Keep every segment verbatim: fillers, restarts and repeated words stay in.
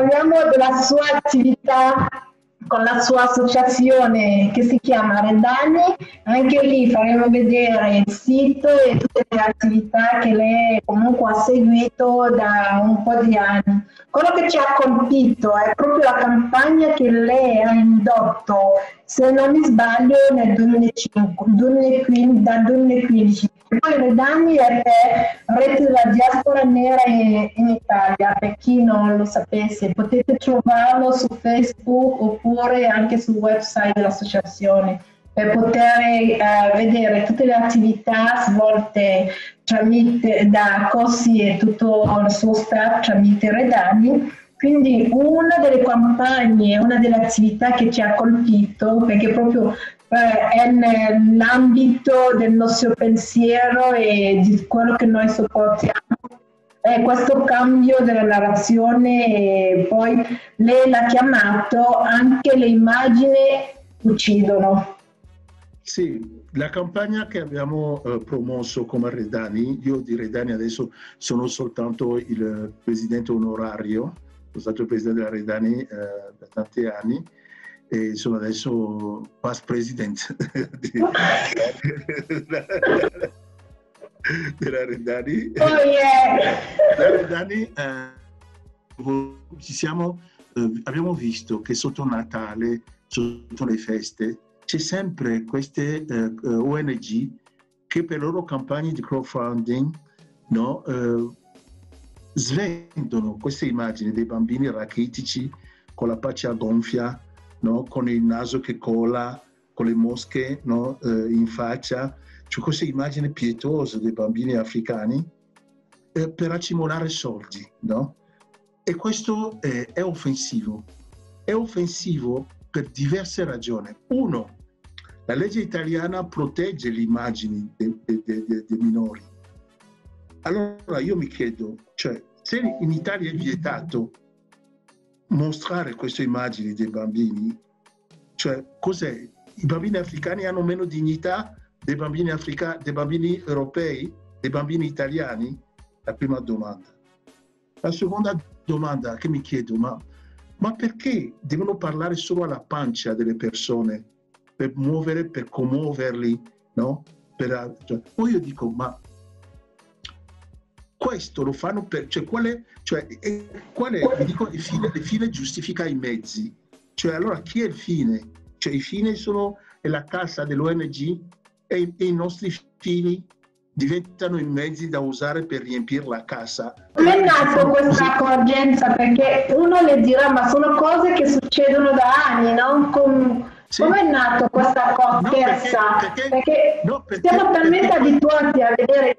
parliamo della sua attività con la sua associazione che si chiama Redani. Anche lì faremo vedere il sito e tutte le attività che lei comunque ha seguito da un po' di anni. Quello che ci ha colpito è proprio la campagna che lei ha indotto, se non mi sbaglio, nel duemilacinque, duemilaquindici, dal duemilaquindici. Poi Redani è per Rete della Diaspora Nera in, in Italia, per chi non lo sapesse. Potete trovarlo su Facebook oppure anche sul website dell'associazione per poter eh, vedere tutte le attività svolte tramite, da C O S I e tutto il suo staff tramite Redani. Quindi una delle campagne, una delle attività che ci ha colpito, perché proprio è nell'ambito del nostro pensiero e di quello che noi sopportiamo, è questo cambio della narrazione. E poi lei l'ha chiamato anche le immagini uccidono. Sì, la campagna che abbiamo eh, promosso come Redani, io di Redani adesso sono soltanto il presidente onorario, sono stato il presidente della Redani eh, da tanti anni, e sono adesso past president della Redani. Oh, yeah. La Redani eh, ci siamo, eh, abbiamo visto che sotto Natale, sotto le feste, c'è sempre queste eh, O N G che per loro campagne di crowdfunding, no, eh, svendono queste immagini dei bambini rachitici con la pancia gonfia, no, con il naso che cola, con le mosche, no, eh, in faccia, cioè queste immagini pietose dei bambini africani eh, per accimolare soldi, no? E questo eh, è offensivo, è offensivo per diverse ragioni. Uno, la legge italiana protegge le immagini dei de, de, de, de minori. Allora io mi chiedo, cioè, se in Italia è vietato mostrare queste immagini dei bambini, cioè cos'è? I bambini africani hanno meno dignità dei bambini, africa, dei bambini europei, dei bambini italiani? La prima domanda. La seconda domanda che mi chiedo, ma, ma perché devono parlare solo alla pancia delle persone per muovere, per commuoverli, no? Per, cioè, poi io dico, ma questo lo fanno per, cioè qual è, cioè, e, qual è, vi dico, il fine, il fine giustifica i mezzi. Cioè allora chi è il fine? Cioè i fini sono la cassa dell'O N G e, e i nostri fini diventano i mezzi da usare per riempire la cassa. Come è nata questa accorgenza? Perché uno le dirà, ma sono cose che succedono da anni, no? Con... Sì. Come è nato questa accorgenza? No, perché, perché, perché no, perché, siamo talmente perché... abituati a vedere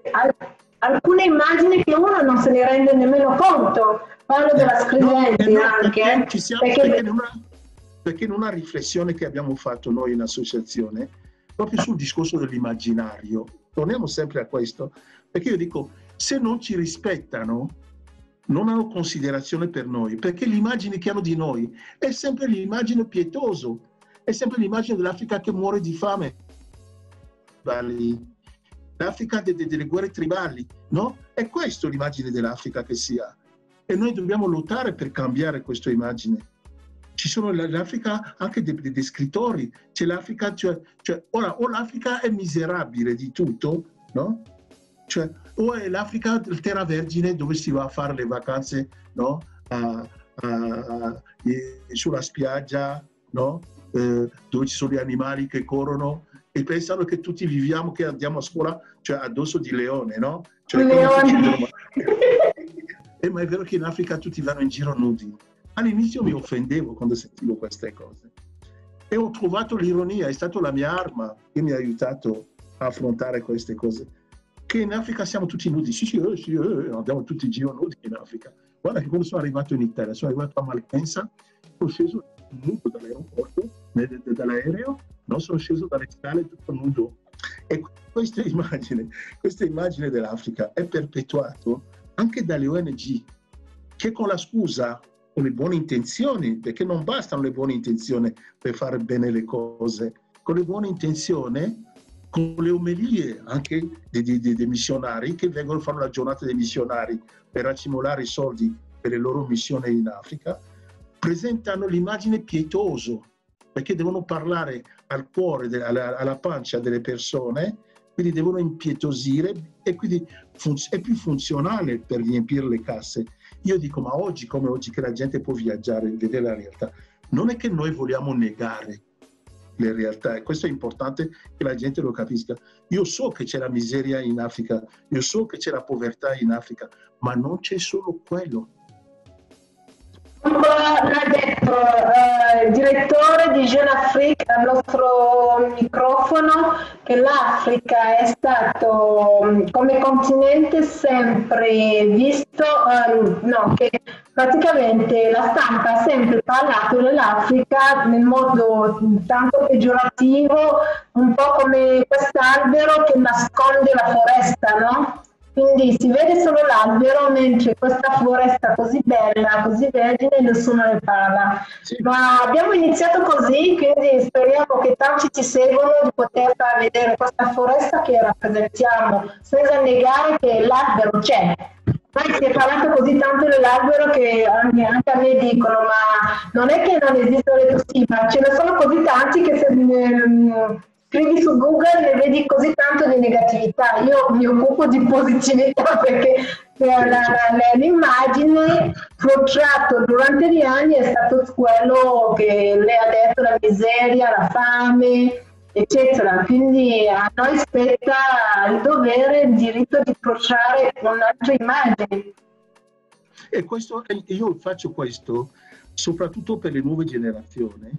alcune immagini che uno non se ne rende nemmeno conto. Parlo della scrivente, no, no, perché anche. Ci siamo, perché... Perché, in una, perché in una riflessione che abbiamo fatto noi in associazione, proprio sul discorso dell'immaginario, torniamo sempre a questo, perché io dico, se non ci rispettano, non hanno considerazione per noi, perché l'immagine che hanno di noi è sempre l'immagine pietosa, è sempre l'immagine dell'Africa che muore di fame. L'Africa delle, delle guerre tribali, no? È questa l'immagine dell'Africa che si ha. E noi dobbiamo lottare per cambiare questa immagine. Ci sono l'Africa anche dei, dei, dei scrittori, c'è l'Africa, cioè, cioè ora o l'Africa è miserabile di tutto, no? Cioè, o è l'Africa del terra vergine dove si va a fare le vacanze, no? A, a, a, sulla spiaggia, no? Eh, dove ci sono gli animali che corrono. E pensano che tutti viviamo, che andiamo a scuola, cioè addosso di leone, no? Cioè, leone! Eh, ma è vero che in Africa tutti vanno in giro nudi. All'inizio mi offendevo quando sentivo queste cose. E ho trovato l'ironia, è stata la mia arma che mi ha aiutato a affrontare queste cose. Che in Africa siamo tutti nudi, sì, sì, eh, sì eh, andiamo tutti in giro nudi in Africa. Guarda che quando sono arrivato in Italia, sono arrivato a Malpensa, sono sceso nudo dall'aeroporto, dall'aereo, no? Sono sceso dalle scale tutto nudo. E questa immagine, questa immagine dell'Africa è perpetuata anche dalle O N G, che con la scusa, con le buone intenzioni, perché non bastano le buone intenzioni per fare bene le cose, con le buone intenzioni, con le omelie anche dei, dei, dei missionari che vengono a fare la giornata dei missionari per accumulare i soldi per le loro missioni in Africa, presentano l'immagine pietoso, perché devono parlare al cuore, alla, alla pancia delle persone, quindi devono impietosire e quindi è più funzionale per riempire le casse. Io dico, ma oggi come oggi che la gente può viaggiare e vedere la realtà, non è che noi vogliamo negare le realtà, e questo è importante che la gente lo capisca. Io so che c'è la miseria in Africa, io so che c'è la povertà in Africa, ma non c'è solo quello. Come l'ha detto eh, il direttore di Jeune Africa al nostro microfono, che l'Africa è stato come continente sempre visto, eh, no, che praticamente la stampa ha sempre parlato dell'Africa nel modo tanto peggiorativo, un po' come quest'albero che nasconde la foresta, no? Quindi si vede solo l'albero, mentre questa foresta così bella, così vergine, nessuno ne parla. Sì. Ma abbiamo iniziato così, quindi speriamo che tanti ci seguono di poter far vedere questa foresta che rappresentiamo, senza negare che l'albero c'è. Poi si è parlato così tanto dell'albero che anche a me dicono, ma non è che non esistono le tossine, ma ce ne sono così tanti che se... Ehm, scrivi su Google e vedi così tanto di negatività. Io mi occupo di positività perché l'immagine protratto durante gli anni è stato quello che lei ha detto, la miseria, la fame, eccetera. Quindi a noi spetta il dovere, il diritto di protrarre un'altra immagine. E questo, io faccio questo soprattutto per le nuove generazioni,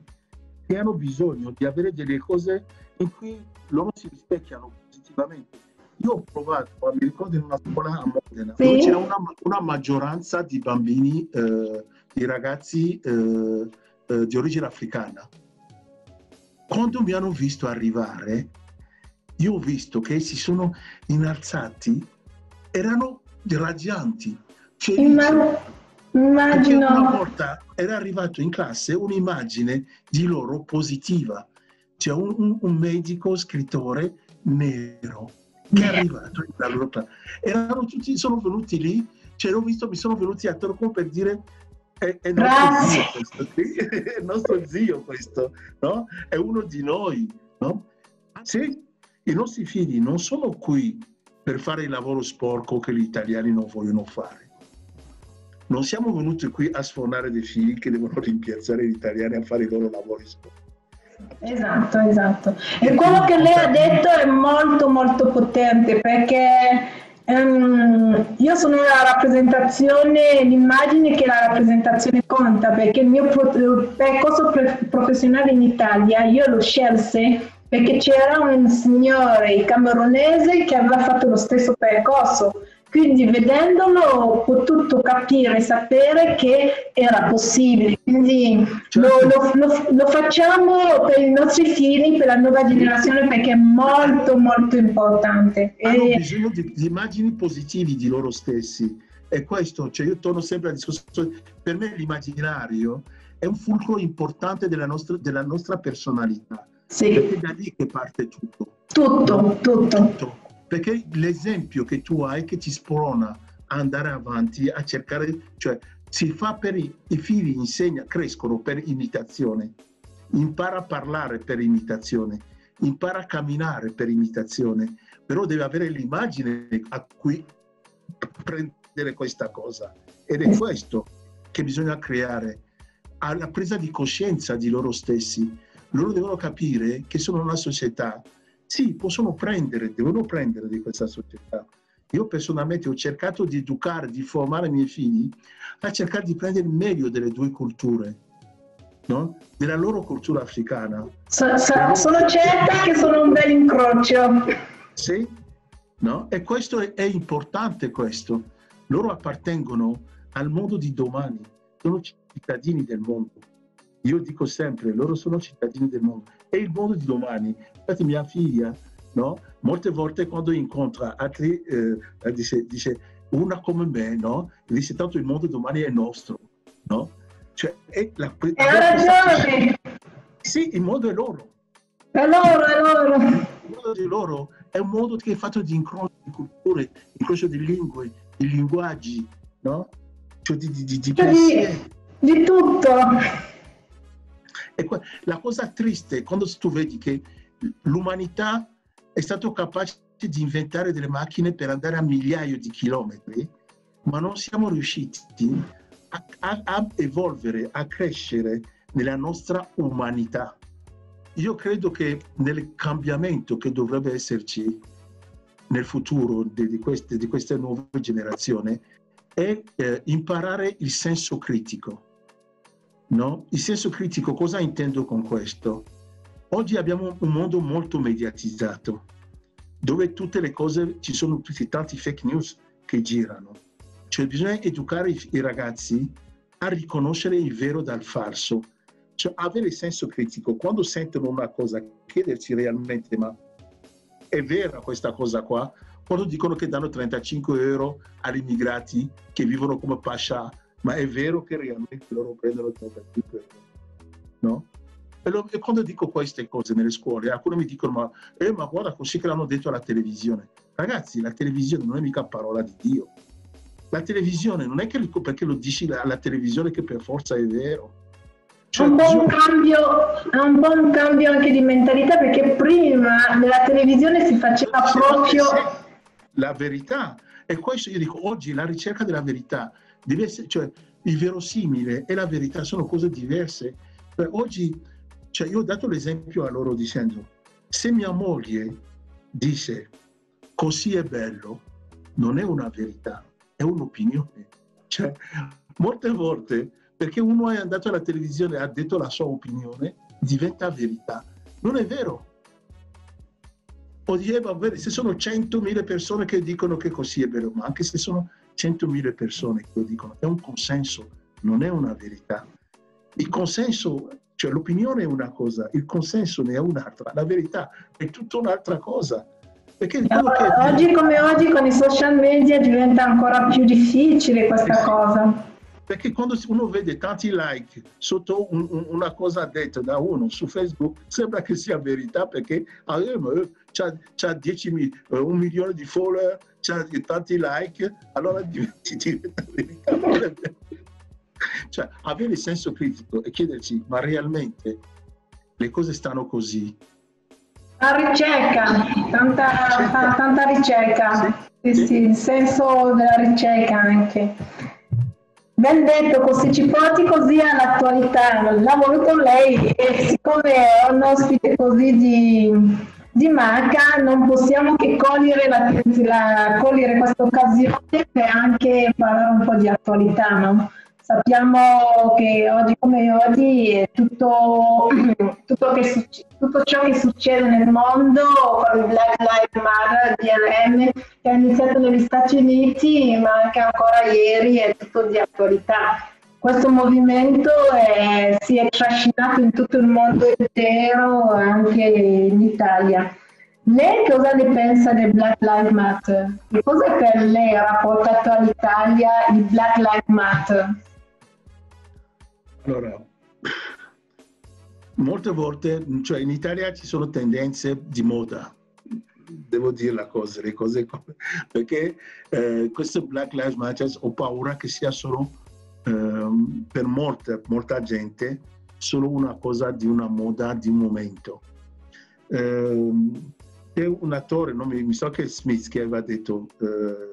che hanno bisogno di avere delle cose in cui loro si rispecchiano positivamente. Io ho provato, mi ricordo in una scuola a Modena, sì, dove c'era una, una maggioranza di bambini, eh, di ragazzi eh, eh, di origine africana. Quando mi hanno visto arrivare, io ho visto che si sono innalzati, erano radianti. Cioè, immagino. Perché una volta era arrivato in classe un'immagine di loro positiva, cioè un, un, un medico scrittore nero che è arrivato in loro classe. Erano tutti, sono venuti lì, cioè l'ho visto, mi sono venuti attorno per dire è, è nostro zio questo, è nostro zio questo, no? È uno di noi, no? Se i nostri figli non sono qui per fare il lavoro sporco che gli italiani non vogliono fare. Non siamo venuti qui a sfornare dei figli che devono rimpiazzare gli italiani a fare i loro lavori. Esatto, esatto. E quello che lei ha detto è molto molto potente, perché um, io sono la rappresentazione, l'immagine che la rappresentazione conta, perché il mio percorso professionale in Italia io lo scelse perché c'era un signore camerunese che aveva fatto lo stesso percorso. Quindi vedendolo ho potuto capire e sapere che era possibile. Quindi lo, lo, lo, lo facciamo per i nostri figli, per la nuova generazione, perché è molto molto importante. Hanno e... bisogno di, di immagini positive di loro stessi. E questo, cioè io torno sempre al discorso, per me l'immaginario è un fulcro importante della nostra, della nostra personalità. Sì. Perché da lì che parte tutto. Tutto, tutto. tutto. Perché l'esempio che tu hai che ti sprona a andare avanti, a cercare, cioè si fa per i, i figli, insegna, crescono per imitazione, impara a parlare per imitazione, impara a camminare per imitazione, però deve avere l'immagine a cui prendere questa cosa, ed è questo che bisogna creare, alla presa di coscienza di loro stessi. Loro devono capire che sono una società. Sì, possono prendere, devono prendere di questa società. Io personalmente ho cercato di educare, di formare i miei figli a cercare di prendere il meglio delle due culture, no? Della loro cultura africana. So, so, loro... Sono certa che sono un bel incrocio. Sì, no? E questo è, è importante questo. Loro appartengono al mondo di domani, sono cittadini del mondo. Io dico sempre, loro sono cittadini del mondo. È il mondo di domani. Infatti mia figlia, no? Molte volte quando incontra altri, eh, dice, dice, una come me, no? Dice, tanto il mondo di domani è nostro, no? Cioè, è la... È ragione! Sì, il mondo è loro. È loro, è loro. Il mondo di loro è un mondo che è fatto di incrocio di culture, incrocio di lingue, di linguaggi, no? Cioè, di, di, di, di pensieri. di tutto. E la cosa triste è quando tu vedi che l'umanità è stata capace di inventare delle macchine per andare a migliaia di chilometri, ma non siamo riusciti a, a, a evolvere, a crescere nella nostra umanità. Io credo che nel cambiamento che dovrebbe esserci nel futuro di, di, queste, di questa nuova generazione è eh, imparare il senso critico. No? Il senso critico, cosa intendo con questo? Oggi abbiamo un mondo molto mediatizzato, dove tutte le cose, ci sono tutti tanti fake news che girano. Cioè bisogna educare i, i ragazzi a riconoscere il vero dal falso. Cioè avere il senso critico, quando sentono una cosa, chiedersi realmente ma è vera questa cosa qua? Quando dicono che danno trentacinque euro agli immigrati che vivono come pascià, ma è vero che realmente loro prendono trentacinque euro? No? E, lo, e quando dico queste cose nelle scuole, alcuni mi dicono ma, eh, ma guarda così che l'hanno detto alla televisione. Ragazzi, la televisione non è mica parola di Dio. La televisione non è che perché lo dici alla televisione che per forza è vero. Cioè, un buon cambio, un buon cambio anche di mentalità, perché prima nella televisione si faceva proprio la verità, e questo io dico oggi la ricerca della verità deve essere, cioè il verosimile e la verità sono cose diverse. Cioè, oggi, cioè, io ho dato l'esempio a loro dicendo se mia moglie dice così è bello, non è una verità, è un'opinione. Cioè, molte volte perché uno è andato alla televisione e ha detto la sua opinione, diventa verità. Non è vero. O dire, vabbè, se sono centomila persone che dicono che così è vero, ma anche se sono centomila persone che lo dicono, è un consenso, non è una verità. Il consenso, cioè l'opinione è una cosa, il consenso ne è un'altra, la verità è tutta un'altra cosa. Perché allora, che... Oggi come oggi con i social media diventa ancora più difficile questa esatto. cosa. Perché quando uno vede tanti like sotto un, un, una cosa detta da uno su Facebook, sembra che sia verità perché eh, c'ha, c'ha dieci, eh, un milione di follower, c'ha tanti like, allora diventa, diventa verità. Cioè, avere il senso critico e chiederci, ma realmente le cose stanno così? La ricerca, tanta, ricerca. tanta ricerca, sì, sì. Sì, il senso della ricerca anche. Ben detto, così ci porti così all'attualità, l'ha voluto lei e siccome è un ospite così di, di marca non possiamo che cogliere, la, la, cogliere questa occasione per anche parlare un po' di attualità, no? Sappiamo che oggi come oggi tutto, tutto, che, tutto ciò che succede nel mondo con il Black Lives Matter, D L M, che è iniziato negli Stati Uniti ma anche ancora ieri è tutto di attualità. Questo movimento è, si è trascinato in tutto il mondo intero, anche in Italia. Lei cosa ne pensa del Black Lives Matter? Che cosa per lei ha rapportato all'Italia il Black Lives Matter? Allora, molte volte, cioè in Italia ci sono tendenze di moda, devo dire la cosa, le cose perché eh, questo Black Lives Matter ho paura che sia solo eh, per molta, molta gente, solo una cosa di una moda, di un momento. Eh, c'è un attore, non mi, mi so che è Smith che aveva detto, eh,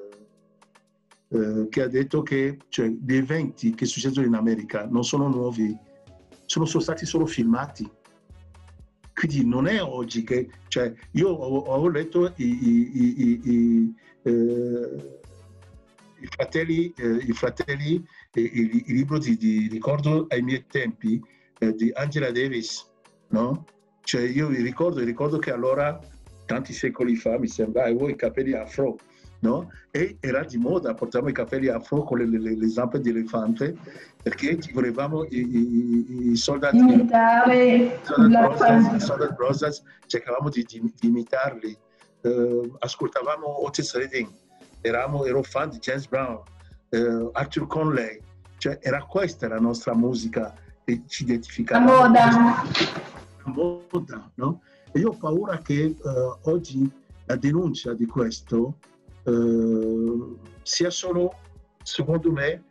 eh, che ha detto che cioè, gli eventi che succedono in America non sono nuovi, sono, sono stati solo filmati. Quindi non è oggi che, cioè, io ho, ho letto i, i, i, i, eh, i fratelli, eh, i, fratelli eh, il, il libro di, di Ricordo ai miei tempi eh, di Angela Davis, no? Cioè io vi ricordo, ricordo che allora, tanti secoli fa, mi sembra, avevo i capelli afro, no? E era di moda, portavamo i capelli afro con le, le, le zampe di elefante, perché volevamo i, i, i soldati... Imitare... I soldati Rosas, cercavamo di, di, di imitarli. Uh, ascoltavamo Otis Redding, eravamo, ero fan di James Brown, uh, Arthur Conley. Cioè era questa la nostra musica, e ci identificavamo. La moda... moda, no? E io ho paura che uh, oggi la denuncia di questo uh, sia solo, secondo me,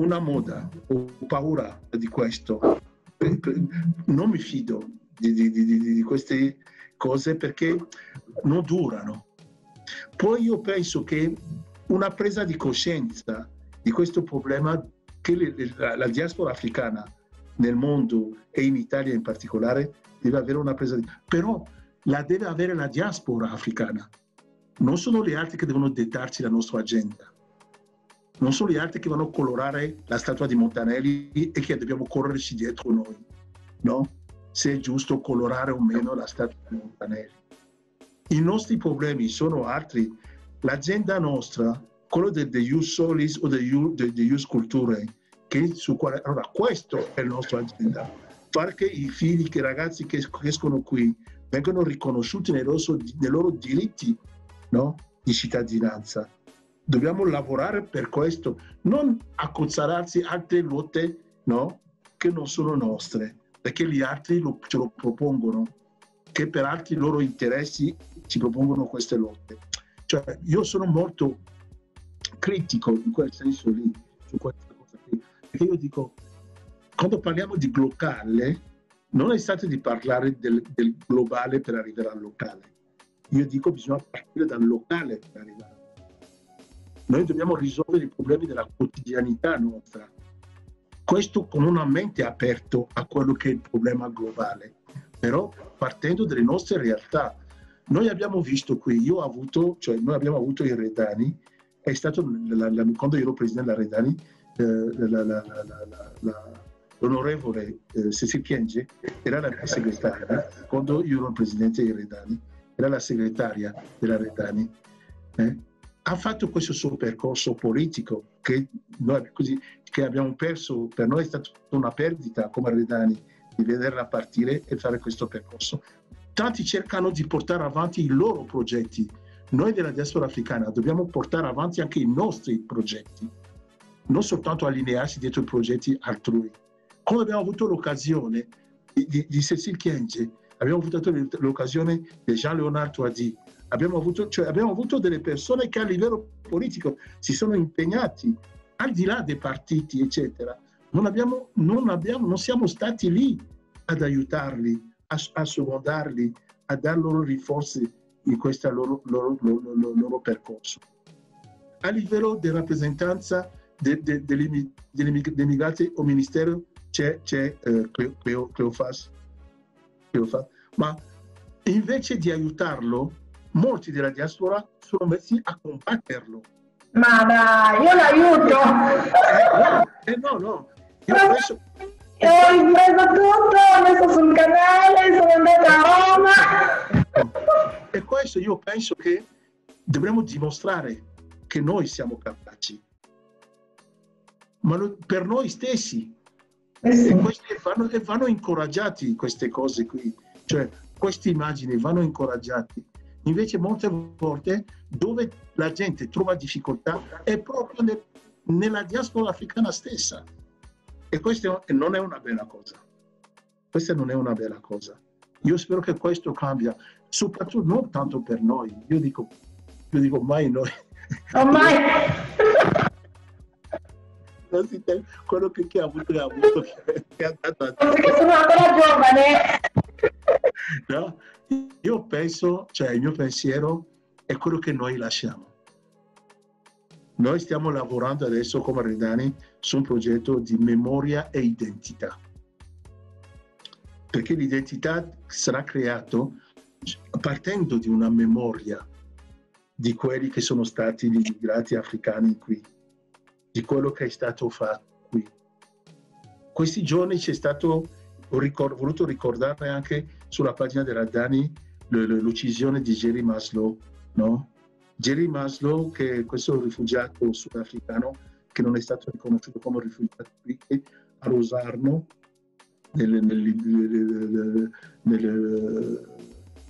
una moda, ho paura di questo, non mi fido di, di, di, di queste cose perché non durano. Poi io penso che una presa di coscienza di questo problema che le, la, la diaspora africana nel mondo e in Italia in particolare deve avere una presa di coscienza, però la deve avere la diaspora africana, non sono gli altri che devono dettarci la nostra agenda. Non sono gli altri che vanno a colorare la statua di Montanelli e che dobbiamo correrci dietro noi, no? Se è giusto colorare o meno la statua di Montanelli. I nostri problemi sono altri. L'agenda nostra, quello del Ius Solis o del Ius Culture, che su quale, allora questo è il nostro agenda. Far che i figli, che i ragazzi che escono qui vengano riconosciuti nei loro, nei loro diritti, no? Di cittadinanza. Dobbiamo lavorare per questo, non accozzarsi altre lotte, no? Che non sono nostre, perché gli altri lo, ce lo propongono, che per altri loro interessi ci propongono queste lotte. Cioè, io sono molto critico in quel senso lì, su questa cosa qui, perché io dico, quando parliamo di globale, non è stato di parlare del, del globale per arrivare al locale. Io dico, bisogna partire dal locale per arrivare. Noi dobbiamo risolvere i problemi della quotidianità nostra. Questo con una mente aperta a quello che è il problema globale, però partendo dalle nostre realtà. Noi abbiamo visto qui, io ho avuto, cioè noi abbiamo avuto i Redani, è stato, la, la, quando io ero presidente della Redani, eh, l'onorevole eh, Cécile Kyenge era la mia segretaria, quando io ero presidente dei Redani, era la segretaria della Redani. Eh? Ha fatto questo suo percorso politico che, noi, così, che abbiamo perso, per noi è stata una perdita come Redani di vederla partire e fare questo percorso. Tanti cercano di portare avanti i loro progetti, noi della diaspora africana dobbiamo portare avanti anche i nostri progetti, non soltanto allinearsi dietro i progetti altrui. Come abbiamo avuto l'occasione di, di, di Cécile Kyenge, abbiamo avuto l'occasione di Jean-Leonardo Ady, Abbiamo avuto, cioè abbiamo avuto delle persone che a livello politico si sono impegnati, al di là dei partiti, eccetera. Non, abbiamo, non, abbiamo, non siamo stati lì ad aiutarli, a, a secondarli, a dar loro rinforzi in questo loro, loro, loro, loro, loro percorso. A livello di rappresentanza de, de, de, de, de, degli immigrati al ministero c'è eh, Cleofas, Cleofas, ma invece di aiutarlo, molti della diaspora sono messi a combatterlo. Ma dai, io l'aiuto! Eh, no, eh, no, no. Io penso... Ho preso tutto, ho messo sul canale, sono andata a Roma. E questo io penso che dovremmo dimostrare che noi siamo capaci, ma lo, per noi stessi. Eh sì. E questi vanno, vanno incoraggiati queste cose qui, cioè queste immagini vanno incoraggiati. Invece molte volte dove la gente trova difficoltà è proprio nel, nella diaspora africana stessa, e questa non è una bella cosa, questa non è una bella cosa. Io spero che questo cambia, soprattutto non tanto per noi, io dico, io dico mai noi, ormai non si te, quello che chi ha avuto, ha avuto che ha dato a... perché sono ancora giovane. No? Io penso, cioè il mio pensiero è quello che noi lasciamo. Noi stiamo lavorando adesso come Redani su un progetto di memoria e identità, perché l'identità sarà creata partendo di una memoria di quelli che sono stati gli immigrati africani qui, di quello che è stato fatto qui. Questi giorni c'è stato... Ho, ricord, ho voluto ricordare anche sulla pagina della Dani l'uccisione di Jerry Masslo, no? Jerry Masslo, che è questo rifugiato sudafricano che non è stato riconosciuto come rifugiato qui, a Rosarno, nel, nel, nel, nel,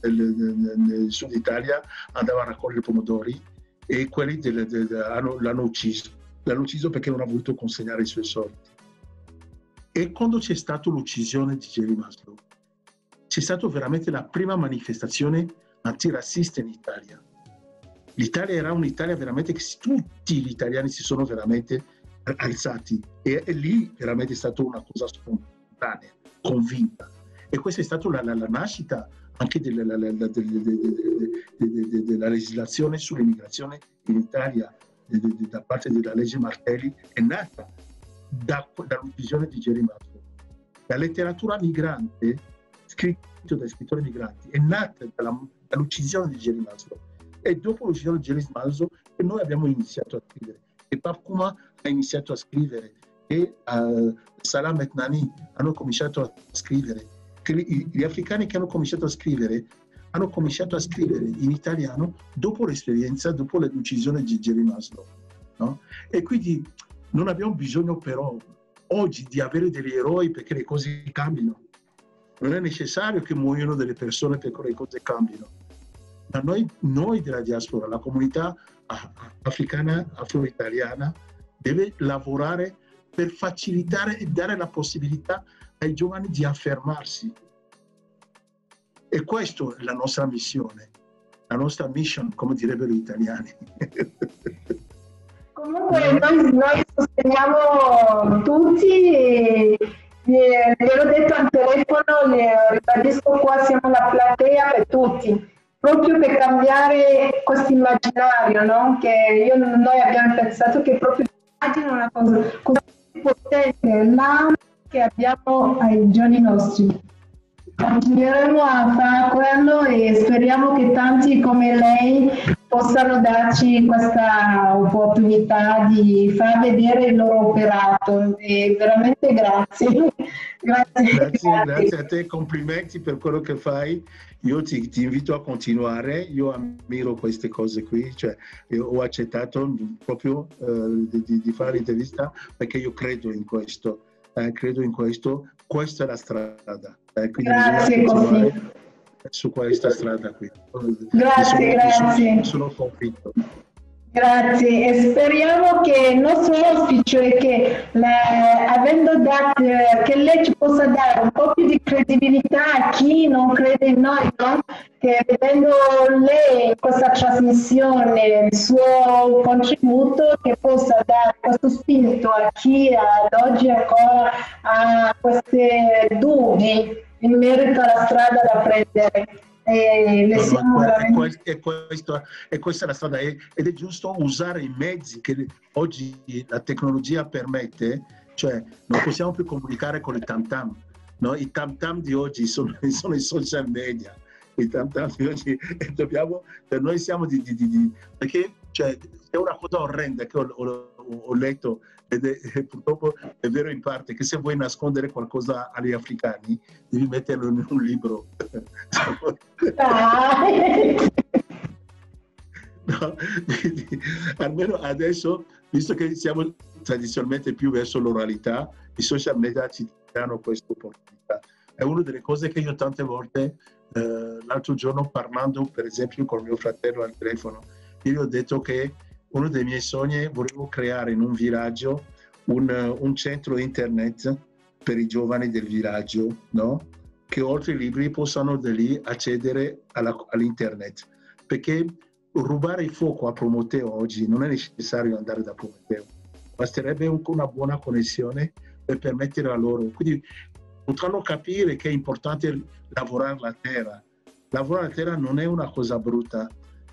nel, nel sud Italia, andava a raccogliere pomodori e quelli l'hanno ucciso. L'hanno ucciso perché non ha voluto consegnare i suoi soldi. E quando c'è stata l'uccisione di Jerry Masslo, c'è stata veramente la prima manifestazione antirazzista in Italia. L'Italia era un'Italia veramente che tutti gli italiani si sono veramente alzati, e, e lì veramente è stata una cosa spontanea, convinta, e questa è stata la, la, la nascita anche della, la, la, de, de, de, de, della legislazione sull'immigrazione in Italia de, de, de, da parte della legge Martelli, è nata da, dall'uccisione di Jerry Masslo. La letteratura migrante scritta da scrittori migranti è nata dalla, dall'uccisione di Jerry Masslo, e dopo l'uccisione di Jerry Masslo che noi abbiamo iniziato a scrivere, e Papouma ha iniziato a scrivere, e uh, Salah Metnani hanno cominciato a scrivere. Gli africani che hanno cominciato a scrivere hanno cominciato a scrivere in italiano dopo l'esperienza, dopo la decisione di Jerry Masslo, no? E quindi non abbiamo bisogno però oggi di avere degli eroi perché le cose cambiano. Non è necessario che muoiano delle persone perché le cose cambiano. Ma noi, noi della diaspora, la comunità africana, afro-italiana, deve lavorare per facilitare e dare la possibilità ai giovani di affermarsi, e questa è la nostra missione, la nostra mission, come direbbero gli italiani. Comunque noi, noi sosteniamo tutti, e, e, gliel'ho detto al telefono, le ribadisco qua, siamo la platea per tutti, proprio per cambiare questo immaginario, no? Che io, noi abbiamo pensato che proprio l'immagine è una cosa così potente, ma che abbiamo ai giorni nostri. Continueremo a fare quello e speriamo che tanti come lei possano darci questa opportunità di far vedere il loro operato, e veramente grazie. Grazie, grazie, grazie a te, complimenti per quello che fai. Io ti, ti invito a continuare, io ammiro queste cose qui, cioè ho accettato proprio eh, di, di fare l'intervista perché io credo in questo. Eh, credo in questo, questa è la strada, eh, quindi grazie, così. Su questa strada qui. Grazie, grazie. Sono convinto. Grazie, e speriamo che il nostro auspicio è che la, avendo dato, che lei ci possa dare un po' più di credibilità a chi non crede in noi, no? Che vedendo lei questa trasmissione, il suo contributo, che possa dare questo spirito a chi ad oggi ancora ha questi dubbi in merito alla strada da prendere. E, le siamo veramente... e, questo, e questa è la strada, ed è giusto usare i mezzi che oggi la tecnologia permette, cioè non possiamo più comunicare con i tam tam, no? I tam tam di oggi sono, sono i social media, i tam tam di oggi, e dobbiamo, per noi siamo di, di, di, di perché cioè, è una cosa orrenda che ho, ho, ho letto, ed è, purtroppo è vero in parte, che se vuoi nascondere qualcosa agli africani devi metterlo in un libro. No, quindi, almeno adesso, visto che siamo tradizionalmente più verso l'oralità, i social media ci danno questa opportunità. È una delle cose che io tante volte, eh, l'altro giorno parlando per esempio con mio fratello al telefono, io gli ho detto che uno dei miei sogni, volevo creare in un villaggio un, un centro internet per i giovani del villaggio, no? Che oltre ai libri possano da lì accedere all'internet. All Perché rubare il fuoco a Promoteo oggi non è necessario andare da Promoteo, basterebbe una buona connessione per permettere a loro. Quindi potranno capire che è importante lavorare la terra. Lavorare la terra non è una cosa brutta.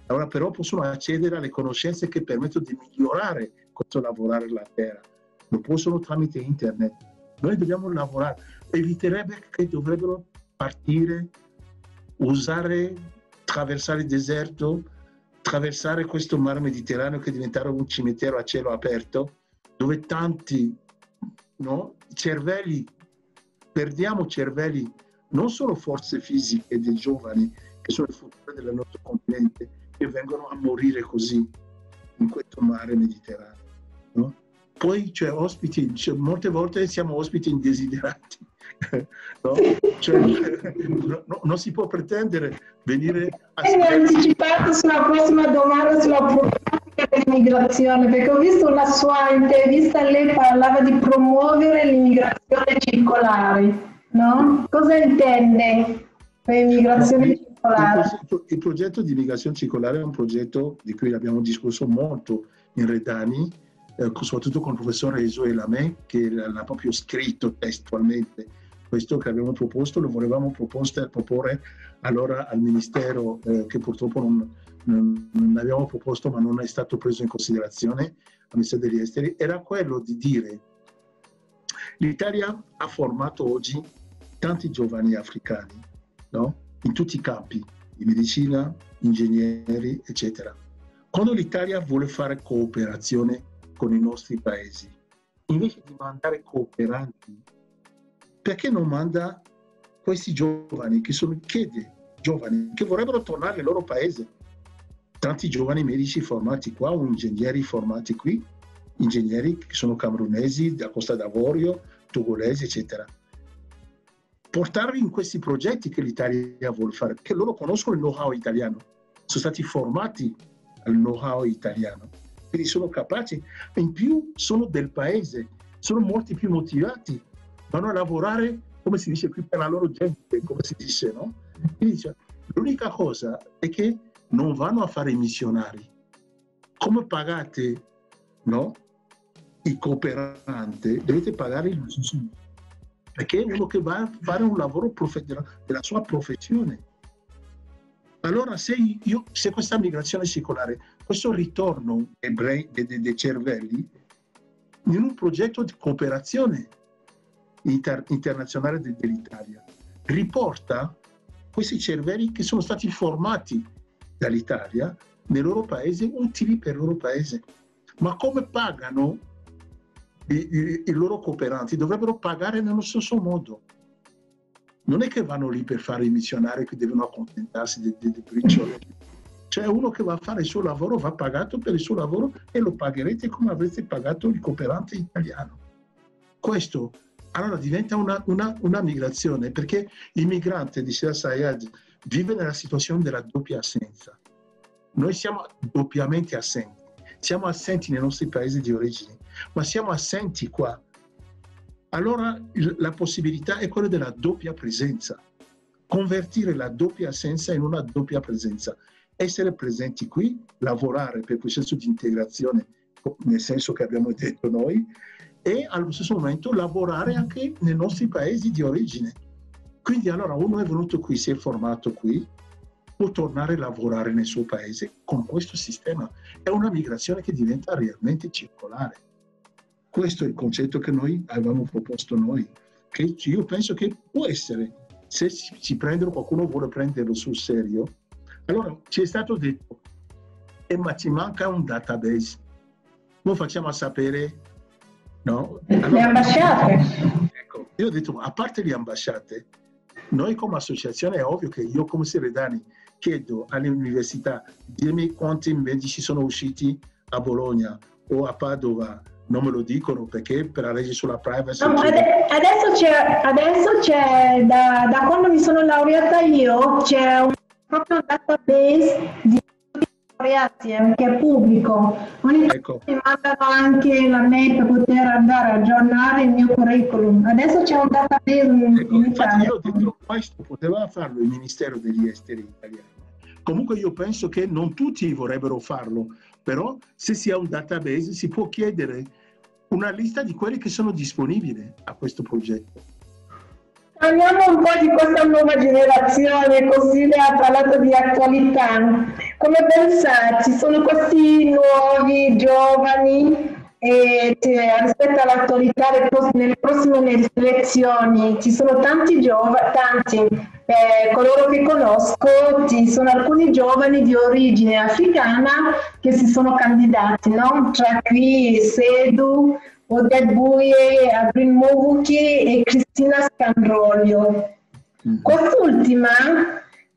Allora però possono accedere alle conoscenze che permettono di migliorare questo lavorare la terra. Lo possono tramite internet. Noi dobbiamo lavorare. Eviterebbe che dovrebbero partire, usare, attraversare il deserto, attraversare questo mare Mediterraneo che è diventato un cimitero a cielo aperto, dove tanti, no, cervelli, perdiamo cervelli, non solo forze fisiche dei giovani, che sono il futuro del nostro continente, che vengono a morire così in questo mare Mediterraneo, no? Poi cioè, ospiti, cioè, molte volte siamo ospiti indesiderati, no? Cioè, no, no, non si può pretendere venire a... E mi anticipato sulla prossima domanda sulla problematica dell'immigrazione, perché ho visto una sua intervista, lei parlava di promuovere l'immigrazione circolare, no? Cosa intende per immigrazione circolare? Il progetto, il progetto di immigrazione circolare è un progetto di cui abbiamo discusso molto in Redani, eh, soprattutto con il professore Esu Lame, che l'ha proprio scritto testualmente questo che abbiamo proposto. Lo volevamo proposte, proporre allora al Ministero, eh, che purtroppo non, non, non abbiamo proposto, ma non è stato preso in considerazione, al Ministero degli Esteri, era quello di dire: l'Italia ha formato oggi tanti giovani africani, no? In tutti i campi, in medicina, ingegneri, eccetera. Quando l'Italia vuole fare cooperazione con i nostri paesi, invece di mandare cooperanti, perché non manda questi giovani che sono chiede giovani che vorrebbero tornare nel loro paese? Tanti giovani medici formati qua o ingegneri formati qui, ingegneri che sono camerunesi, da Costa d'Avorio, togolesi, eccetera. Portarli in questi progetti che l'Italia vuole fare, perché loro conoscono il know-how italiano, sono stati formati al know-how italiano, quindi sono capaci, in più sono del paese, sono molti più motivati, vanno a lavorare, come si dice qui, per la loro gente, come si dice, no? Quindi, cioè, l'unica cosa è che non vanno a fare i missionari. Come pagate, no, i cooperanti? Dovete pagare il sussidio, perché è uno che va a fare un lavoro profe- della sua professione. Allora, se, io, se questa migrazione secolare, questo ritorno dei, brain, dei, dei cervelli in un progetto di cooperazione inter- internazionale de- dell'Italia, riporta questi cervelli che sono stati formati dall'Italia nel loro paese, utili per il loro paese. Ma come pagano I, i, i loro cooperanti? Dovrebbero pagare nello stesso modo. Non è che vanno lì per fare i missionari che devono accontentarsi di, di, di briciole. C'è uno che va a fare il suo lavoro, va pagato per il suo lavoro e lo pagherete come avrete pagato il cooperante italiano. Questo allora diventa una, una, una migrazione, perché il migrante, diceva Sayad, vive nella situazione della doppia assenza. Noi siamo doppiamente assenti. Siamo assenti nei nostri paesi di origine, ma siamo assenti qua. Allora la possibilità è quella della doppia presenza. Convertire la doppia assenza in una doppia presenza. Essere presenti qui, lavorare per quel senso di integrazione, nel senso che abbiamo detto noi, e allo stesso momento lavorare anche nei nostri paesi di origine. Quindi allora uno è venuto qui, si è formato qui, può tornare a lavorare nel suo paese con questo sistema. È una migrazione che diventa realmente circolare. Questo è il concetto che noi avevamo proposto noi, che io penso che può essere, se si prendono, qualcuno vuole prenderlo sul serio. Allora ci è stato detto, eh, ma ci manca un database, lo facciamo a sapere, no? Allora, le ambasciate. Ecco, io ho detto, a parte le ambasciate, noi come associazione è ovvio che io come Redani chiedo all'università: dimmi quanti medici sono usciti a Bologna o a Padova. Non me lo dicono perché per la legge sulla privacy. No, ad- adesso c'è, adesso c'è da, da quando mi sono laureata io, c'è un proprio database di laureati che è pubblico. Ogni ecco. Mi mandano anche la mail per poter andare a aggiornare il mio curriculum. Adesso c'è un database. Ecco, in infatti io ho detto, questo poteva farlo il Ministero degli Esteri italiano. Comunque io penso che non tutti vorrebbero farlo, però se si ha un database si può chiedere una lista di quelli che sono disponibili a questo progetto. Parliamo un po' di questa nuova generazione, così lei ha parlato di attualità. Come pensate, sono questi nuovi giovani e cioè, rispetto all'attualità nelle prossime elezioni ci sono tanti giovani, tanti. Eh, coloro che conosco, ci sono alcuni giovani di origine africana che si sono candidati, no? Tra qui Sedu Oder Buye, Abril e Cristina Scanrollio. Mm. Quest'ultima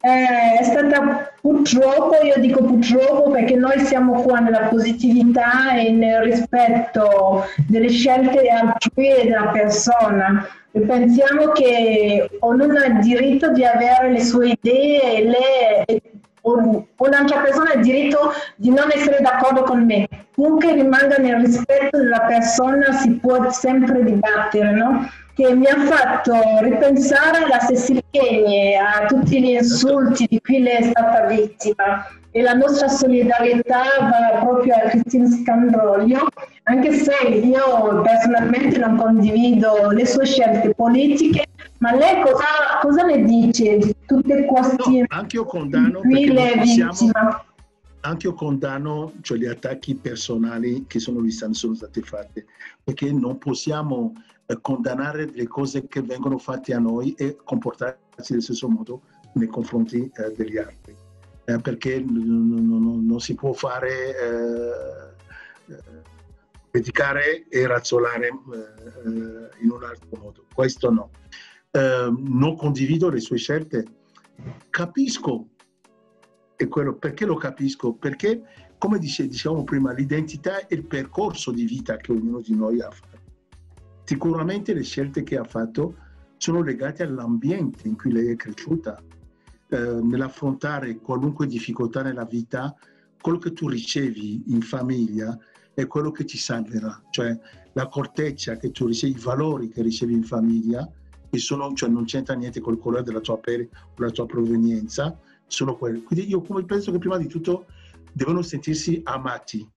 eh, è stata purtroppo, io dico purtroppo perché noi siamo qua nella positività e nel rispetto delle scelte altrui e della persona. Pensiamo che ognuno ha il diritto di avere le sue idee e le, un'altra persona ha il diritto di non essere d'accordo con me. Comunque rimanga nel rispetto della persona, si può sempre dibattere, no? Che mi ha fatto ripensare alla Cécile Kyenge, a tutti gli insulti di cui lei è stata vittima. e la nostra solidarietà va proprio a Cristina Scanrollio, anche se io personalmente non condivido le sue scelte politiche, ma lei cosa, cosa ne dice di tutte queste... No, anche io condanno, perché non possiamo... Anche io condanno, cioè, gli attacchi personali che sono, sono stati fatti, perché non possiamo eh, condannare le cose che vengono fatte a noi e comportarsi allo stesso modo nei confronti eh, degli altri, eh, perché non si può fare eh, predicare e razzolare eh, in un altro modo, questo no. Eh, non condivido le sue scelte, capisco. E quello, perché lo capisco? Perché, come dice, dicevamo prima, l'identità è il percorso di vita che ognuno di noi ha fatto. Sicuramente le scelte che ha fatto sono legate all'ambiente in cui lei è cresciuta. Eh, nell'affrontare qualunque difficoltà nella vita, quello che tu ricevi in famiglia è quello che ti salverà. Cioè la corteccia che tu ricevi, i valori che ricevi in famiglia, che sono, cioè, non c'entra niente col colore della tua pelle o la tua provenienza, sono quelli. Quindi io come penso che prima di tutto devono sentirsi amati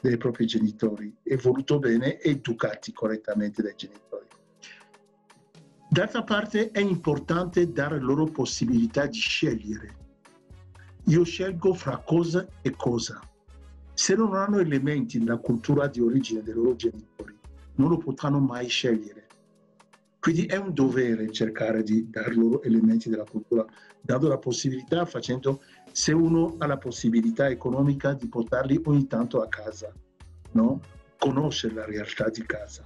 dai propri genitori e voluto bene e educati correttamente dai genitori. D'altra parte è importante dare loro possibilità di scegliere. Io scelgo fra cosa e cosa. Se non hanno elementi nella cultura di origine dei loro genitori, non lo potranno mai scegliere. Quindi è un dovere cercare di dar loro elementi della cultura, dando la possibilità, facendo, se uno ha la possibilità economica, di portarli ogni tanto a casa, no? Conoscere la realtà di casa.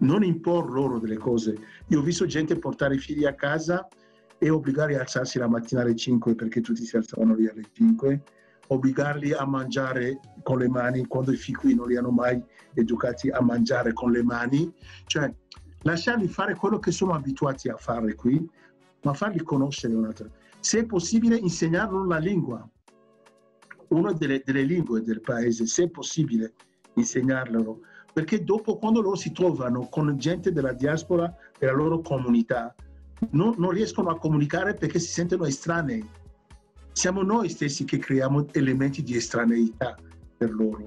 Non impor loro delle cose. Io ho visto gente portare i figli a casa e obbligarli a alzarsi la mattina alle cinque perché tutti si alzavano lì alle cinque, obbligarli a mangiare con le mani quando i figli non li hanno mai educati a mangiare con le mani. Cioè, lasciarli fare quello che sono abituati a fare qui, ma farli conoscere un'altra. Se è possibile, insegnare loro la lingua, una delle, delle lingue del paese, se è possibile insegnarlo, perché dopo, quando loro si trovano con gente della diaspora, della loro comunità, non, non riescono a comunicare perché si sentono estranei. Siamo noi stessi che creiamo elementi di estraneità per loro.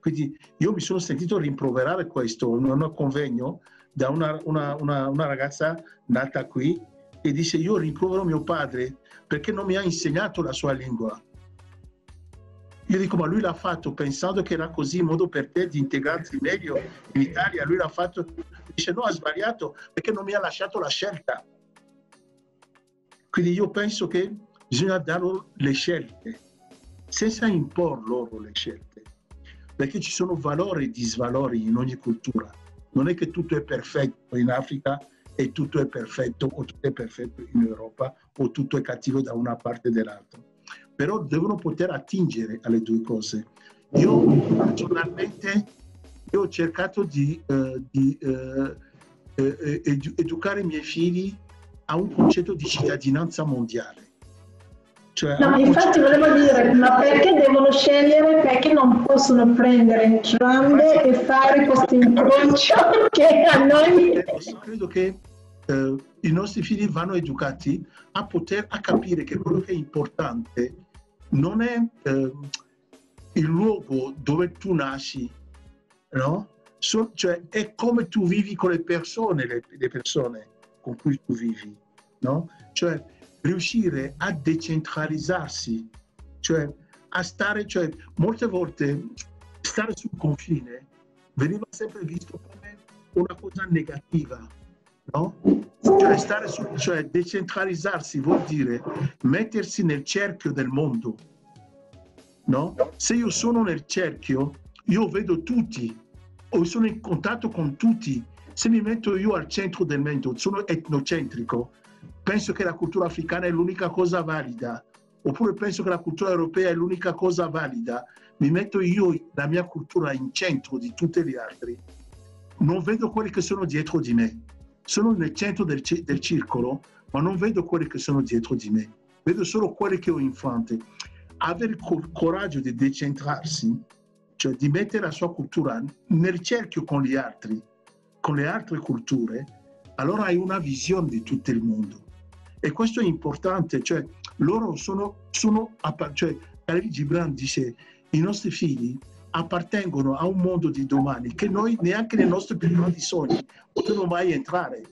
Quindi io mi sono sentito rimproverare questo in un convegno da una, una, una, una ragazza nata qui, e dice: io rimprovero mio padre perché non mi ha insegnato la sua lingua. Io dico: ma lui l'ha fatto pensando che era così in modo per te di integrarti meglio in Italia, lui l'ha fatto. Dice: no, ha sbagliato perché non mi ha lasciato la scelta. Quindi io penso che bisogna dare loro le scelte senza impor loro le scelte, perché ci sono valori e disvalori in ogni cultura. Non è che tutto è perfetto in Africa e tutto è perfetto, o tutto è perfetto in Europa, o tutto è cattivo da una parte e dall'altra. Però devono poter attingere alle due cose. Io personalmente io ho cercato di, eh, di eh, edu educare i miei figli a un concetto di cittadinanza mondiale. Cioè, no, infatti volevo dire, ma perché devono scegliere? Perché non possono prendere entrambe e fare questo incrocio che a noi... Io credo che eh, i nostri figli vanno educati a poter a capire che quello che è importante non è eh, il luogo dove tu nasci, no? So, cioè è come tu vivi con le persone, le, le persone con cui tu vivi, no? Cioè, riuscire a decentralizzarsi, cioè a stare, cioè molte volte stare sul confine veniva sempre visto come una cosa negativa, no? Cioè, stare sul, cioè decentralizzarsi vuol dire mettersi nel cerchio del mondo, no? Se io sono nel cerchio, io vedo tutti, o sono in contatto con tutti. Se mi metto io al centro del mondo, sono etnocentrico. Penso che la cultura africana è l'unica cosa valida, oppure penso che la cultura europea è l'unica cosa valida. Mi metto io, la mia cultura, in centro di tutte le altre. Non vedo quelli che sono dietro di me. Sono nel centro del, del circolo, ma non vedo quelli che sono dietro di me. Vedo solo quelli che ho in fronte. Avere il coraggio di decentrarsi, cioè di mettere la sua cultura nel cerchio con gli altri, con le altre culture, allora hai una visione di tutto il mondo. E questo è importante, cioè loro sono, sono cioè, Khalil Gibran dice: i nostri figli appartengono a un mondo di domani che noi neanche nei nostri più grandi sogni potremo mai entrare,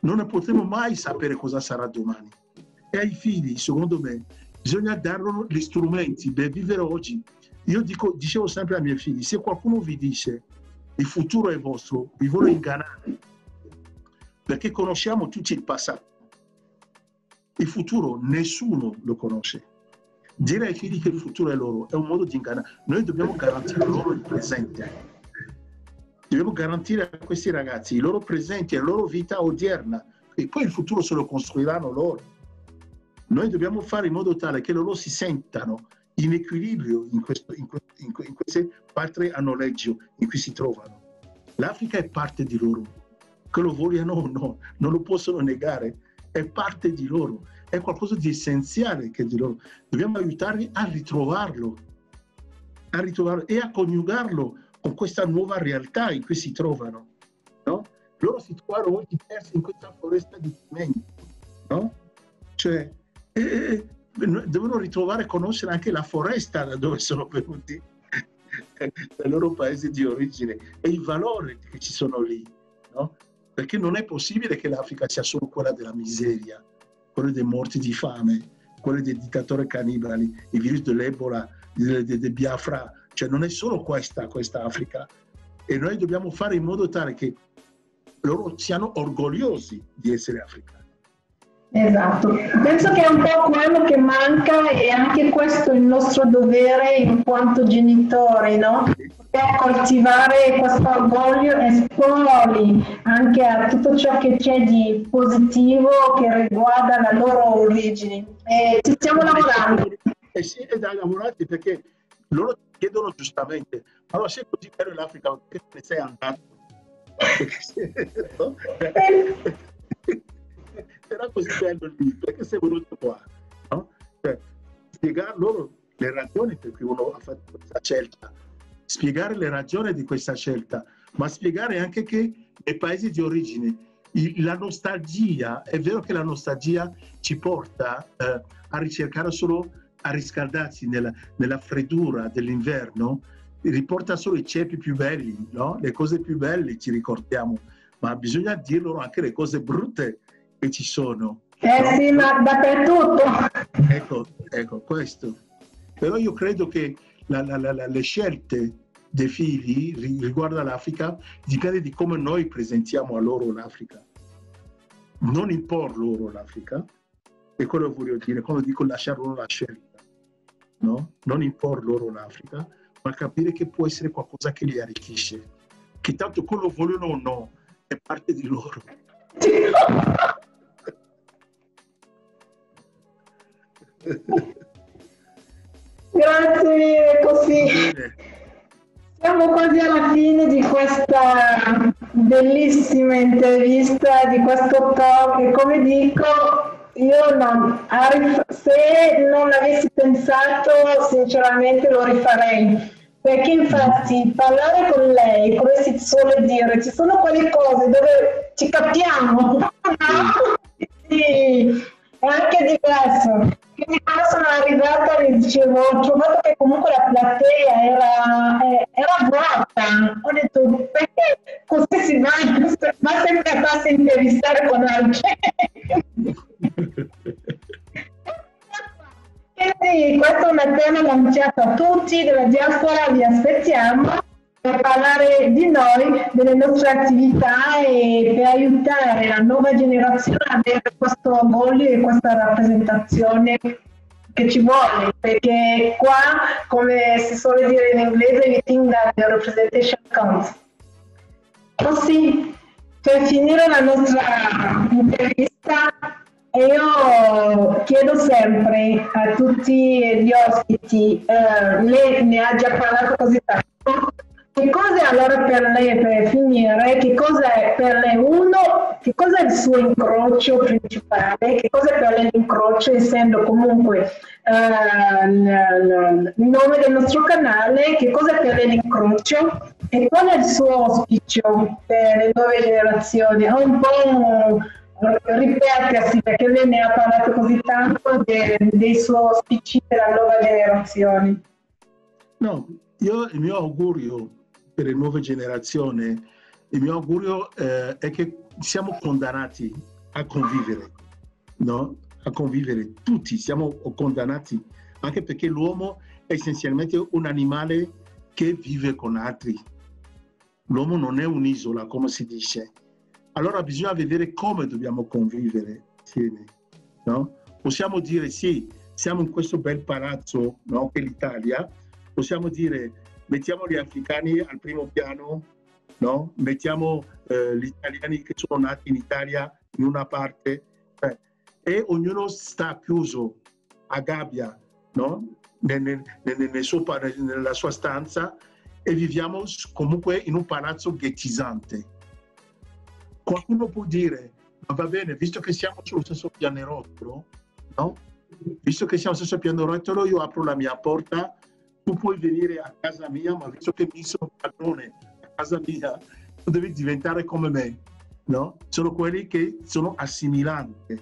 non potremo mai sapere cosa sarà domani. E ai figli, secondo me, bisogna dare loro gli strumenti per vivere oggi. Io dico, dicevo sempre ai miei figli, se qualcuno vi dice il futuro è vostro, vi vuole ingannare, perché conosciamo tutti il passato. Il futuro nessuno lo conosce. Dire ai figli che il futuro è loro è un modo di ingannare. Noi dobbiamo garantire loro il presente. Dobbiamo garantire a questi ragazzi il loro presente, la loro vita odierna, e poi il futuro se lo costruiranno loro. Noi dobbiamo fare in modo tale che loro si sentano in equilibrio in, questo, in, in, in queste patrie a noleggio in cui si trovano. L'Africa è parte di loro, che lo vogliano o no, non lo possono negare, è parte di loro, è qualcosa di essenziale che è di loro. Dobbiamo aiutarli a ritrovarlo, a ritrovarlo e a coniugarlo con questa nuova realtà in cui si trovano. No? Loro si trovano oggi persi in questa foresta di cemento, no? Cioè, eh, devono ritrovare e conoscere anche la foresta da dove sono venuti, dal loro paese di origine, e i valori che ci sono lì, no? Perché non è possibile che l'Africa sia solo quella della miseria, quella dei morti di fame, quella dei dittatori cannibali, il virus dell'Ebola, del, del, del Biafra, cioè non è solo questa, questa Africa, e noi dobbiamo fare in modo tale che loro siano orgogliosi di essere africani. Esatto, penso che è un po' quello che manca, e anche questo è il nostro dovere in quanto genitori, no? Per coltivare questo orgoglio e esporli anche a tutto ciò che c'è di positivo che riguarda la loro origine. E ci stiamo lavorando. E sì, è da lavorare, perché loro chiedono giustamente: allora, se è così bello l'Africa, perché ne sei andato? Era così bello lì, perché sei venuto qua, no? Cioè, spiegare loro le ragioni per cui uno ha fatto questa scelta, spiegare le ragioni di questa scelta, ma spiegare anche che nei paesi di origine la nostalgia, è vero che la nostalgia ci porta eh, a ricercare solo, a riscaldarsi nella, nella freddura dell'inverno, riporta solo i ceppi più belli, no? Le cose più belle ci ricordiamo, ma bisogna dir loro anche le cose brutte che ci sono. Eh no? Sì, ma dappertutto. Ecco, ecco, questo. Però io credo che la, la, la, le scelte dei figli riguardo all'Africa dipende di come noi presentiamo a loro l'Africa. Non impor loro l'Africa, e quello voglio dire, quando dico lasciar loro la scelta, no? Non impor loro l'Africa, ma capire che può essere qualcosa che li arricchisce, che tanto quello vogliono o no, è parte di loro. Grazie mille, così siamo quasi alla fine di questa bellissima intervista, di questo talk. Come dico io, non, se non avessi pensato sinceramente lo rifarei, perché infatti parlare con lei, come si suole dire, ci sono quelle cose dove ci capiamo, no? Sì, è anche diverso. Quindi quando sono arrivata e dicevo, ho trovato che comunque la platea era, eh, era vuota. Ho detto, perché così si va, va sempre a farsi intervistare con altri. Quindi questo è un tema lanciato a tutti della diaspora, vi aspettiamo per parlare di noi, delle nostre attività, e per aiutare la nuova generazione ad avere questo orgoglio e questa rappresentazione che ci vuole, perché qua, come si suole dire in inglese, we think that the representation counts. Così, per finire la nostra intervista, io chiedo sempre a tutti gli ospiti, eh, lei ne ha già parlato così tanto, che cosa è allora per lei, per finire, che cosa è per lei uno, che cosa è il suo incrocio principale, che cosa è per lei l'incrocio, essendo comunque eh, il nome del nostro canale, che cosa è per lei l'incrocio e qual è il suo auspicio per le nuove generazioni? È un po' un, riperdersi, perché lei ne ha parlato così tanto de, dei suoi auspici della nuova generazione. No, io il mio augurio per le nuove generazioni, il mio augurio eh, è che siamo condannati a convivere, no? A convivere, tutti siamo condannati, anche perché l'uomo è essenzialmente un animale che vive con altri. L'uomo non è un'isola, come si dice. Allora bisogna vedere come dobbiamo convivere insieme, no? Possiamo dire sì, siamo in questo bel palazzo, no? Che è l'Italia, possiamo dire mettiamo gli africani al primo piano, no? Mettiamo eh, gli italiani che sono nati in Italia in una parte, eh, e ognuno sta chiuso a gabbia, no? Nel, nel, nel, nel suo, nella sua stanza, e viviamo comunque in un palazzo ghettizzante. Qualcuno può dire, ma va bene, visto che siamo sullo stesso pianerottolo, no? Visto che siamo sullo stesso pianerottolo, io apro la mia porta, tu puoi venire a casa mia, ma visto che mi sono padrone a casa mia, tu devi diventare come me, no? Sono quelli che sono assimilanti.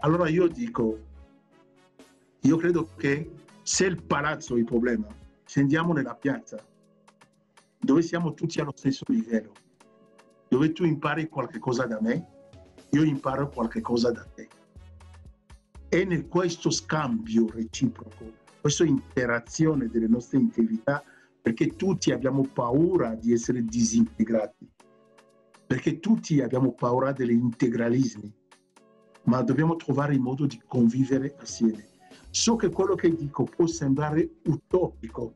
Allora io dico, io credo che se il palazzo è il problema, scendiamo nella piazza, dove siamo tutti allo stesso livello, dove tu impari qualche cosa da me, io imparo qualche cosa da te. E in questo scambio reciproco, questa interazione delle nostre integrità, perché tutti abbiamo paura di essere disintegrati, perché tutti abbiamo paura degli integralismi, ma dobbiamo trovare il modo di convivere assieme. So che quello che dico può sembrare utopico,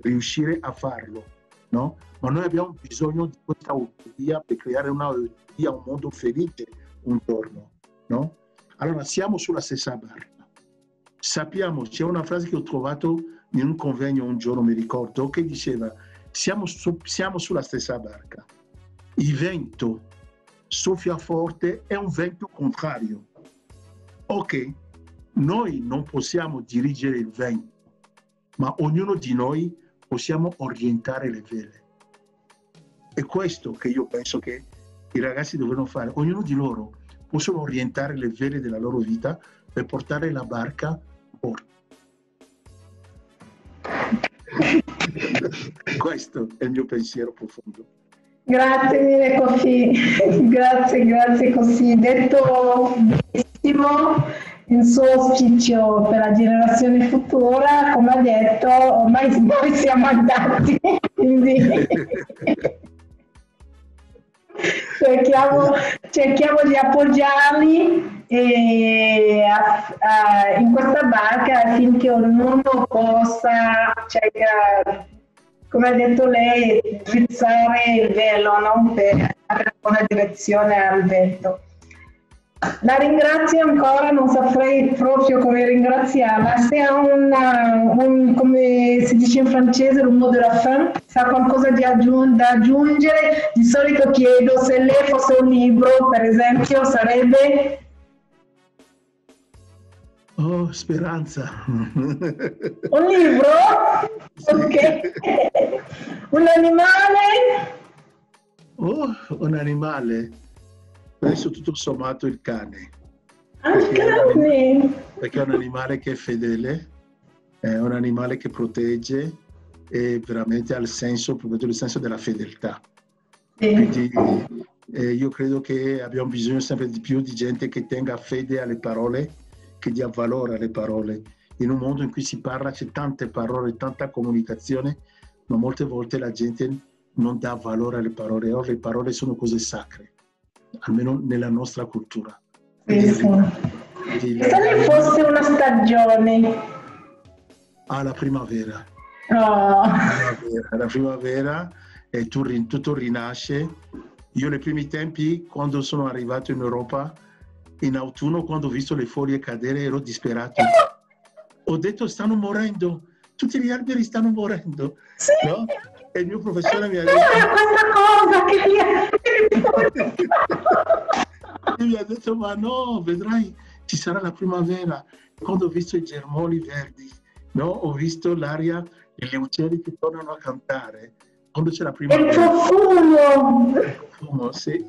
riuscire a farlo, no? Ma noi abbiamo bisogno di questa utopia per creare una utopia, un mondo felice un giorno, no? Allora siamo sulla stessa barca, sappiamo, c'è una frase che ho trovato in un convegno un giorno, mi ricordo, che diceva siamo, su, siamo sulla stessa barca, il vento soffia forte, è un vento contrario, ok, noi non possiamo dirigere il vento, ma ognuno di noi possiamo orientare le vele. È questo che io penso che i ragazzi devono fare. Ognuno di loro possono orientare le vele della loro vita per portare la barca porto. Questo è il mio pensiero profondo. Grazie mille, Kofi. Grazie, grazie, Kofi. Detto benissimo il suo auspicio per la generazione futura, come ha detto, ormai noi siamo andati, quindi... Cerchiamo, cerchiamo di appoggiarli e a, a, in questa barca affinché ognuno possa, cioè, come ha detto lei, drizzare il velo, no? Per dare una direzione al vento. La ringrazio ancora, non saprei proprio come ringraziarla. Se ha una, un, come si dice in francese, un mot de la fin, se ha qualcosa di aggiung- da aggiungere, di solito chiedo se lei fosse un libro, per esempio, sarebbe... Oh, Speranza! Un libro? Ok. Un animale? Oh, un animale... Penso tutto sommato il cane. Ah, il cane! Perché è un animale che è fedele, è un animale che protegge e veramente ha il senso, proprio il senso della fedeltà. Sì. Quindi eh, io credo che abbiamo bisogno sempre di più di gente che tenga fede alle parole, che dia valore alle parole. In un mondo in cui si parla, c'è tante parole, tanta comunicazione, ma molte volte la gente non dà valore alle parole. Ora le parole sono cose sacre, almeno nella nostra cultura. Sì, sì. Quindi, se lei fosse una stagione? Ah, la primavera. Oh. La primavera, la primavera e tutto rinasce. Io nei primi tempi, quando sono arrivato in Europa, in autunno, quando ho visto le foglie cadere, ero disperato. Ho detto, stanno morendo, tutti gli alberi stanno morendo. Sì. No? E il mio professore mi ha detto... questa cosa che gli e mi ha detto, ma no, vedrai, ci sarà la primavera. Quando ho visto i germogli verdi, no? Ho visto l'aria e gli uccelli che tornano a cantare. Quando c'è la primavera... E il profumo! Il profumo, sì.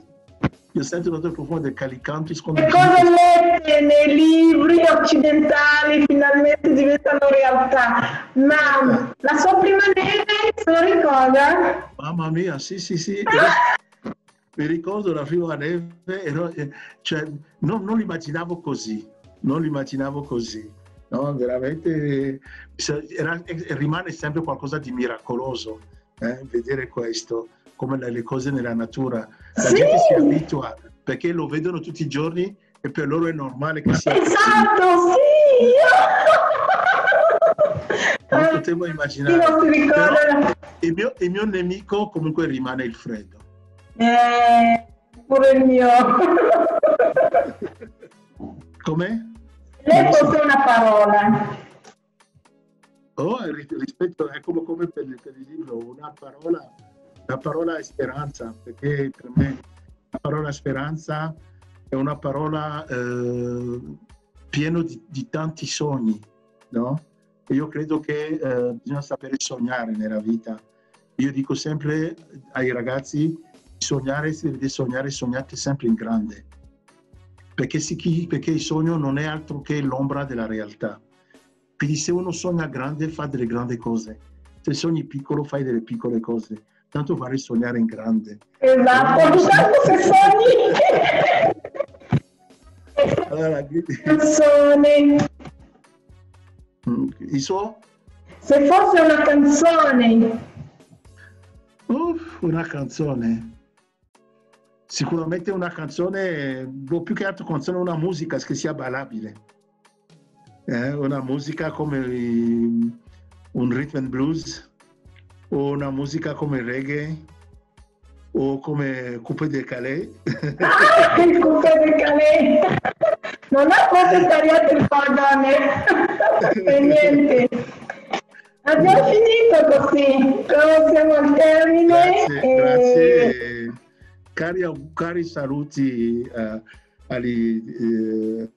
Io sento un odore profumo dei calicanti. Le cose lette nei libri occidentali finalmente diventano realtà, ma la sua prima neve se lo ricorda? Mamma mia, sì, sì, sì. Mi ricordo la prima neve, ero, cioè, non, non l'immaginavo così, non l'immaginavo così. No, veramente era, rimane sempre qualcosa di miracoloso, eh, vedere questo, come le cose nella natura. La sì. gente si abitua, perché lo vedono tutti i giorni e per loro è normale che sia così. Esatto, sì! Non potevo immaginare. Sì, non si ricorda. Il mio, il mio nemico comunque rimane il freddo. Eh, pure il mio. Come? Lei fosse una parola. Oh, rispetto, è come, come per, per il libro, una parola, la parola è speranza, perché per me la parola speranza è una parola eh, piena di, di tanti sogni, no? E io credo che eh, bisogna sapere sognare nella vita. Io dico sempre ai ragazzi, sognare, se dovete sognare, sognate sempre in grande. Perché, si, perché il sogno non è altro che l'ombra della realtà. Quindi se uno sogna grande, fa delle grandi cose. Se sogni piccolo, fai delle piccole cose. Tanto vale sognare in grande. Esatto, allora, tanto se sogni... Allora, quindi... Canzone. Il suo? Se fosse una canzone. Uff, una canzone. Sicuramente una canzone, più che altro canzone, una musica che sia ballabile, eh, una musica come un rhythm and blues, o una musica come reggae, o come Coupé de Calais. Ah, il Coupé de Calais! Non ha forse tagliato il cordone, per niente. Abbiamo finito così, però siamo al termine. Grazie, e... grazie. Cari, cari saluti eh, agli eh,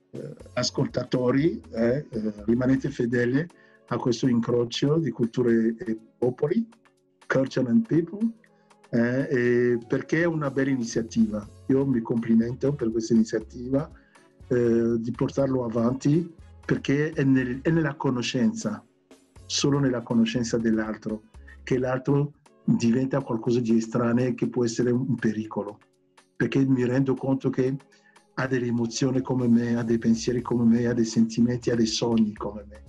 ascoltatori, eh, eh, rimanete fedeli a questo incrocio di culture e popoli, culture and people, eh, e perché è una bella iniziativa. Io mi complimento per questa iniziativa, eh, di portarlo avanti, perché è, nel, è nella conoscenza, solo nella conoscenza dell'altro, che l'altro diventa qualcosa di estraneo, che può essere un pericolo, perché mi rendo conto che ha delle emozioni come me, ha dei pensieri come me, ha dei sentimenti, ha dei sogni come me,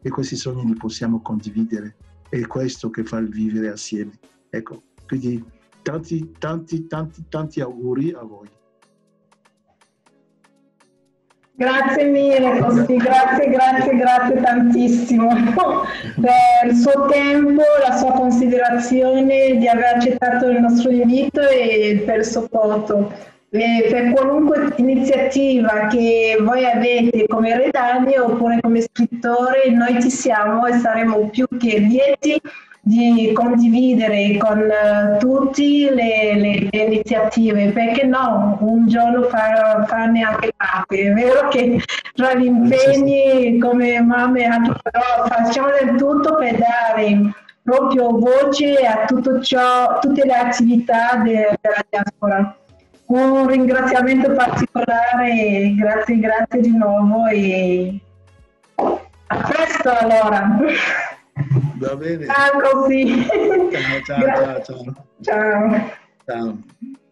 e questi sogni li possiamo condividere, è questo che fa il vivere assieme. Ecco, quindi tanti, tanti, tanti, tanti auguri a voi. Grazie mille, Costi, grazie, grazie, grazie tantissimo per il suo tempo, la sua considerazione, di aver accettato il nostro invito e per il supporto. E per qualunque iniziativa che voi avete come Redani oppure come scrittore, noi ci siamo e saremo più che lieti di condividere con uh, tutti le, le, le iniziative, perché no, un giorno far, farne anche parte. È vero che tra gli impegni come mamme, però facciamo del tutto per dare proprio voce a tutto ciò, tutte le attività de, della diaspora. Un ringraziamento particolare, grazie, grazie di nuovo e a presto allora. Va bene. Ah, così. Ciao, ciao, ciao, ciao. Ciao. Ciao.